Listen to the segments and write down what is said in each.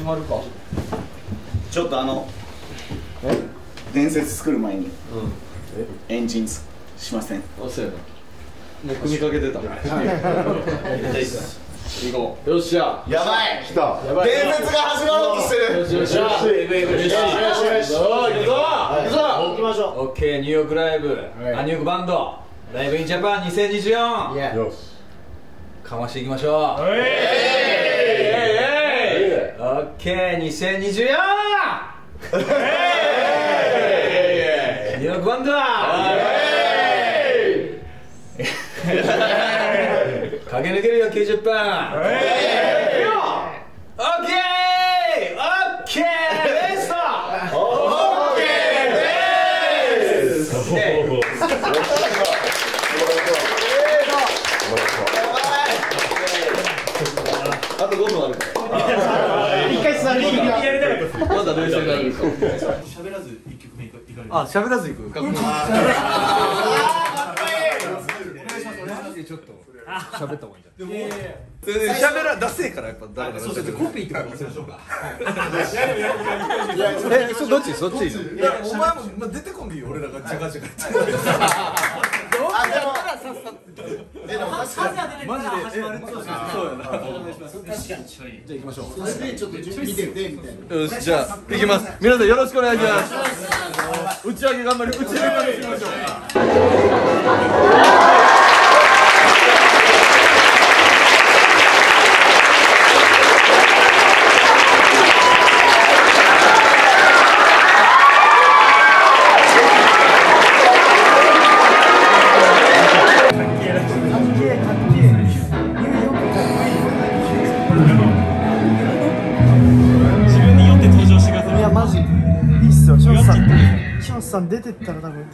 始まるか。ちょっと伝説作る前にエンジンしません。そうやな。もう組みかけてた。行こう。よっしゃ。やばい。来た。伝説が始まろうとしてる。よっしゃ。行きましょう。オッケー、ニューヨークライブ、ニューヨークバンド、ライブインジャパン2024。よし。かましていきましょう。オッケー、2024。ニューヨークバンド。駆け抜けるよ90分。オッケー。あと5分あるから一回座りにやりたかったです。まだ冷静があるから喋らず1曲目いかれる。あ、喋らずいく。お願いします。ちょっと喋った方がいいんじゃないですか。喋ら、ダセえからやっぱ誰かコピーってことにしましょうか。え、それどっちそっちいいの。お前も出てこんでいいよ。俺らがジャカジャカでもマジで始まる。そうやな。じゃ行きましょう。それでちょっと準備してみたいな。よし、じゃあ行きます。皆さんよろしくお願いします。打ち上げ頑張り、打ち上げまでしましょう。さん出てったら多分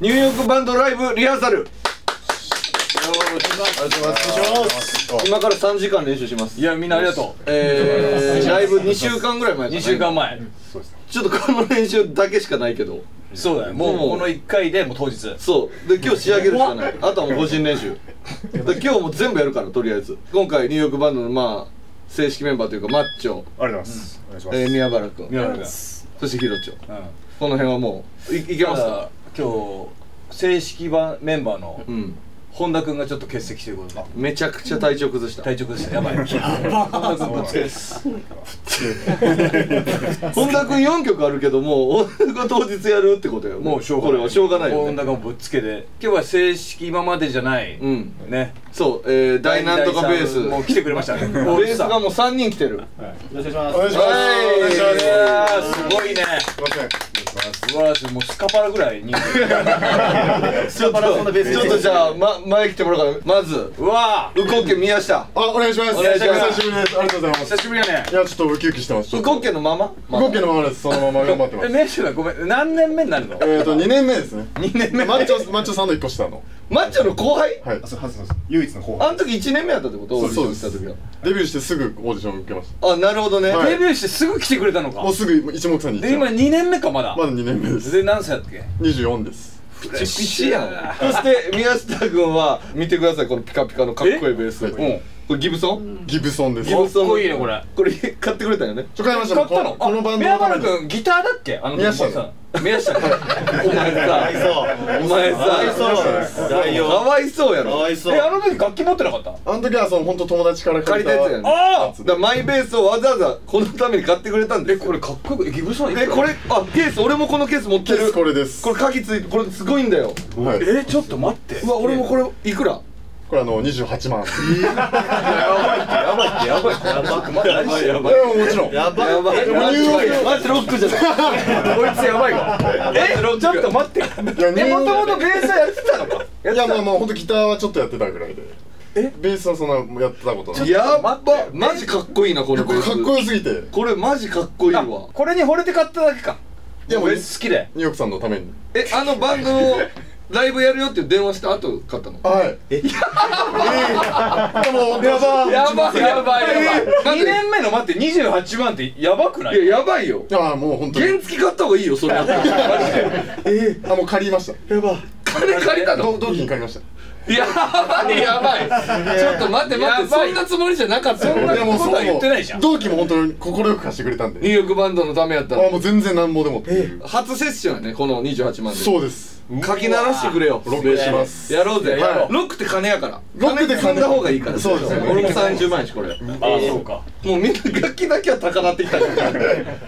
ニューヨークバンドライブリハーサル。今から3時間練習します。いや、みんなありがとう。ライブ2週間ぐらい前。2週間前。ちょっとこの練習だけしかないけど。そうだよ。もうこの1回でもう当日。そう。で今日仕上げるしかない。あとはもう個人練習。今日も全部やるからとりあえず。今回ニューヨークバンドのまあ正式メンバーというかマッチョ。ありがとうございます。お願いします。宮原君。宮原君。そしてヒロチョ。この辺はもういけますか。今日正式メンバーの本田君がちょっと欠席ということで、めちゃくちゃ体調崩した。体調崩した、やばい。本田君4曲あるけどもう当日やるってことよ。もうこれはしょうがないよね。本田君ぶっつけで今日は正式今までじゃないね。そう、大なんとかベースもう来てくれましたね。ベースがもう3人来てる。よろしくお願いします。すごいね。うわー、もうスカパラぐらい人気。スカパラそんなベース。ちょっとじゃあ前来てもらうから。まずうわー、ウコッケ宮下。あ、お願いします。お願いします。久しぶりです。ありがとうございます。久しぶりやね。いや、ちょっとウキウキしてます。ウコッケのまま。ウコッケのままです。そのまま頑張ってます。え、名刺だ。ごめん、何年目になるの？2年目ですね。2年目。マッチョさんの1個下のマッチョの後輩。はい、そうです。唯一の後輩。あの時1年目やったってこと？そうです。デビューしてすぐオーディション受けました。あ、なるほどね。デビューしてすぐ来てくれたのか。もうすぐ一目散に。で、今2年目か。まだ2年目です。で、何歳だっけ？24です。ピチピチやん。そして宮下君は見てください、このピカピカのかっこいいベース。これギブソン？ギブソンです。かっこいいね。これ買ってくれたよね。買いました。買ったの？このバンドの宮原君ギターだっけ？あの宮下さん。宮下君、お前さ、かわいそうやろ。え、あの時楽器持ってなかった？あの時はその本当友達から借りたやつやね。ああ、マイベースをわざわざこのために買ってくれたんで。これかっこいい。ギブソン。え、これ、あ、ケース、俺もこのケース持ってる。これです。これ鍵ついて、これすごいんだよ。え、ちょっと待って。うわ、俺もこれいくら？これ28万。やばいって、やばいって、やばくまだないし。やばい、もちろん。やばい、やばい。マジロックじゃない。こいつやばいわ。え、ちょっと待って。え、もともとベースやってたのか。いや、まあ本当ギターはちょっとやってたぐらいで。え、ベースはそんなやってたことない。やば、マジかっこいいなこれ。かっこよすぎて。これマジかっこいいわ。これに惚れて買っただけか。いや、もう好きで。ニューヨークさんのために。え、あのバンドを。ライブやるよって電話した後買ったの。はい。え、もうやばいやばいやばい。2年目の待って28万ってやばくない？いや、やばいよ。ああ、もう本当に原付買った方がいいよそれ。マジで。あ、もう借りました。やば。金借りたの？同期に借りました。やばいやばい。ちょっと待って待って、そんなつもりじゃなかった。そんなことは言ってないじゃん。同期も本当に快く貸してくれたんで。ニューヨークバンドのためやったら。あ、もう全然なんぼでも。初セッションやね、この28万で。そうです。かき鳴らしてくれよ。ロックします。やろうぜ。ロックって金やから。ロックで金だ方がいいから。そうですね。俺も30万円しこれ。ああ、そうか。もうみんな楽器だけは高鳴ってきた。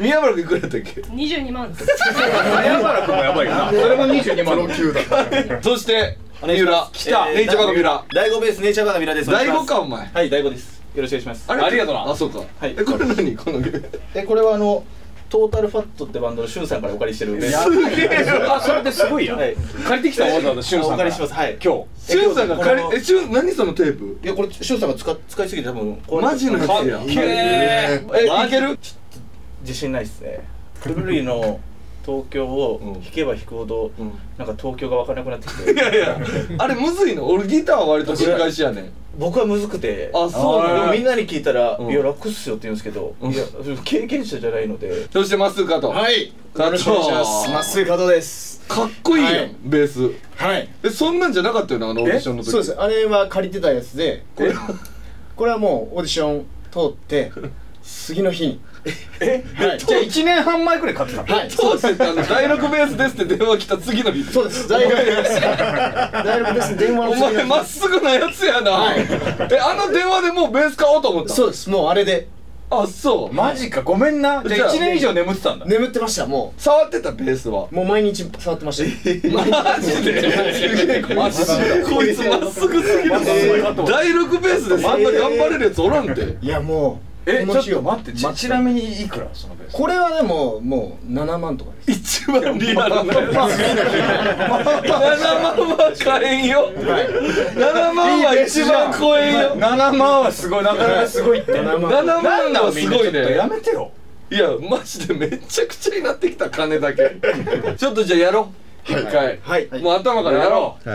宮原くんいくらだったっけ？22万です。宮原くんもやばいな。それも22万。ロッキーだ。そして三浦来た。ネイチャーバーの三浦。第5ベースネイチャーバーの三浦です。第5かお前。はい、第5です。よろしくお願いします。ありがとうな。あ、そうか。え、これ何？このえ、これはトータルファットってバンドのシュンさんからお借りしてるんで。すげえ。あ、それってすごいや。借りてきたわざわざシュンさん。お借りします。はい。今日。シュンさんが借りえ、シュン何そのテープ？いや、これシュンさんが使いすぎて多分。マジのやつや。え、いける？自信ないっすね。くるりの東京を弾けば弾くほどなんか東京がわからなくなってきて。いやいや。あれむずいの？俺ギターは割と繰り返しやねん。僕はむずくて、あ、そう。みんなに聞いたら、いや、楽っすよって言うんですけど、いや、経験者じゃないので。そして、まっすー加藤。はい。よろしくお願いします。まっすー加藤です。かっこいいやん、ベース。はい。え、そんなんじゃなかったよな、あのオーディションの時。そうです。あれは借りてたやつで、これはもうオーディション通って、次の日に。え、じゃあ1年半前くらい買ってた。はい、そうです。第6ベースですって電話来た次の日。そうです。第6ベース、第6ベース電話の次の日。お前まっすぐなやつやな。はい。え、あの電話でもうベース買おうと思った。そうです。もうあれで。あ、そう。マジか、ごめんな。じゃあ1年以上眠ってたんだ。眠ってました。もう触ってた。ベースはもう毎日触ってました。マジでマジでこいつまっすぐすぎる。第6ベースであんな頑張れるやつおらんて。いや、もうえ、ちょっと待って。ちなみにいくらそのベース？これはでももう7万とかです。一番リアルなやつ。7万は買えんよ。7万は一番超えんよ。7万はすごい。なかなかすごいって。7万はすごいね。やめてよ。いや、マジでめちゃくちゃになってきた金だけ。ちょっとじゃあやろう。一回、はい、もう頭からやろう。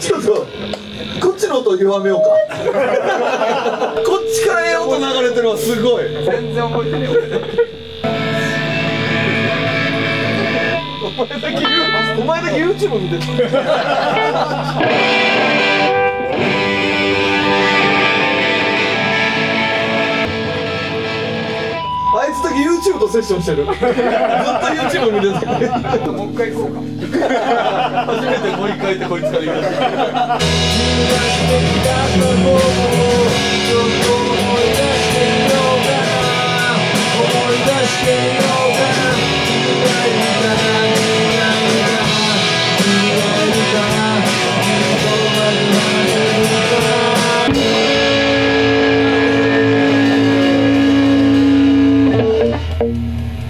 ちょっとこっちの音弱めようか。こっちからええ音流れてるのはすごい。全然覚えてない。お前だけ YouTube 見てる。あいつだけ YouTube とセッションしてる。ずっと YouTube 見てたけど。もう一回行こうか。初めてもう一回ってこいつから言う。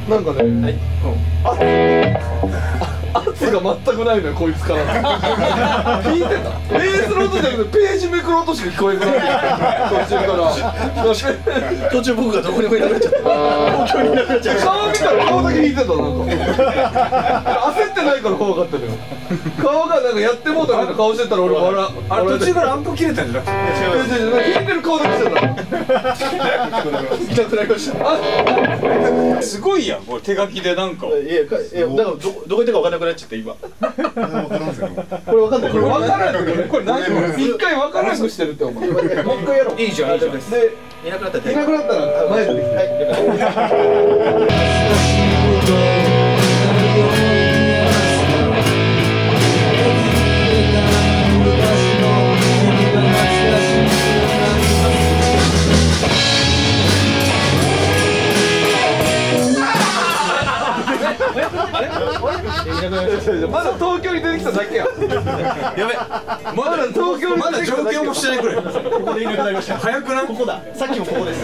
なんかね、圧が全くないのよ、こいつから。聞いてた。ベースの音じゃなくて、ページめくる音しか聞こえなくなって、途中から。途中僕がどこにもいなくなっちゃった。東京にいなくなっちゃった。顔見たら顔だけ弾いてた、なんか。焦ってないから怖かったのよ。顔がなんかやってもうたら顔してたら俺も笑う。あれ途中からアンプ切れたんじゃなくて。聞いてる顔だけしてた。痛くなりました。すごいやん、これ手書きでなんか。いや、だからどこ行ってか分かんなくなっちゃった今。これ分かんない。これ分からない。これ何？一回分からなくしてるって思う。もう一回やろう。いいじゃん、いいじゃん。で、いなくなったら。いなくなったら前で。はい。まだ東京に出てきただけや。やべ。まだ東京にまだ上京もしてないくらい。ここでいなくなりました。早くない？ここだ。さっきもここです。